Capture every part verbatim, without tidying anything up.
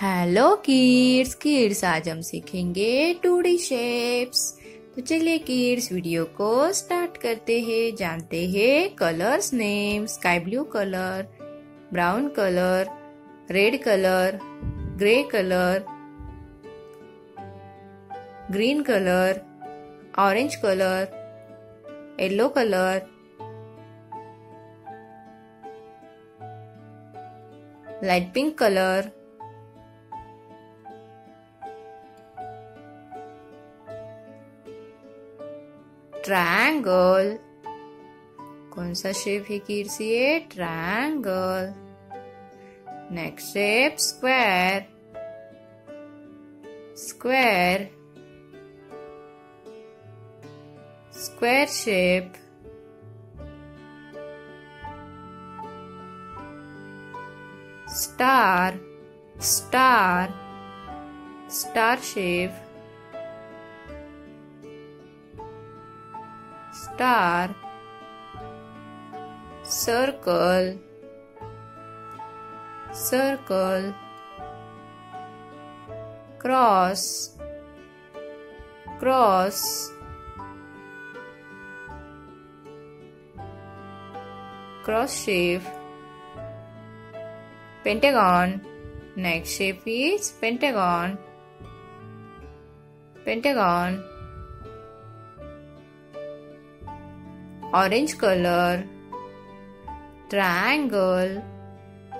Hello kids kids आज हम सीखेंगे टू डी शेप्स। तो चलिए किड्स वीडियो को स्टार्ट करते हैं। जानते हैं colours name. Sky blue colour, brown colour, red colour, grey colour, green colour, orange colour, yellow colour, light pink colour, triangle. कौन सा शेप है किड्स? ये triangle. Next shape square, square, square shape, star, star, star shape, star, circle, circle, cross, cross, cross shape, pentagon. Next shape is pentagon, pentagon, orange colour, triangle,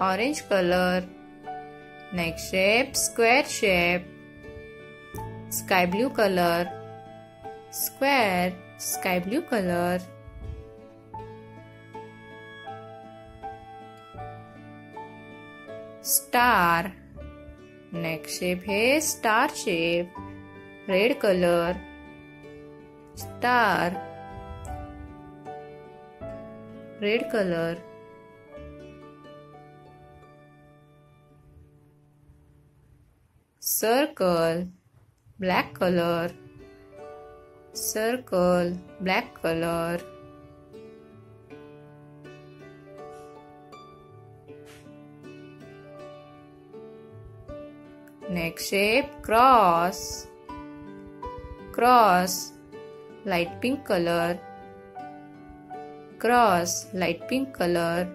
orange colour. Next shape square shape, sky blue colour, square, sky blue colour, star. Next shape है star shape, red colour, star, red colour, circle, black colour, circle, black colour, next shape cross, cross, light pink colour, cross, light pink colour,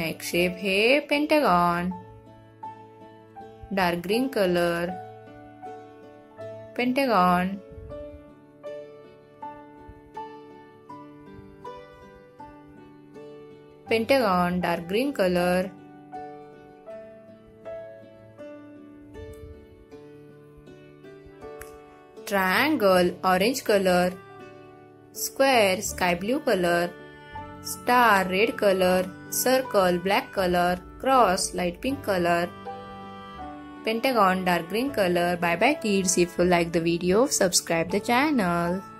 next shape है pentagon, dark green colour, pentagon, pentagon, dark green colour, triangle, orange colour, square, sky blue colour, star, red colour, circle, black colour, cross, light pink colour, pentagon, dark green colour. Bye bye kids. If you like the video, subscribe the channel.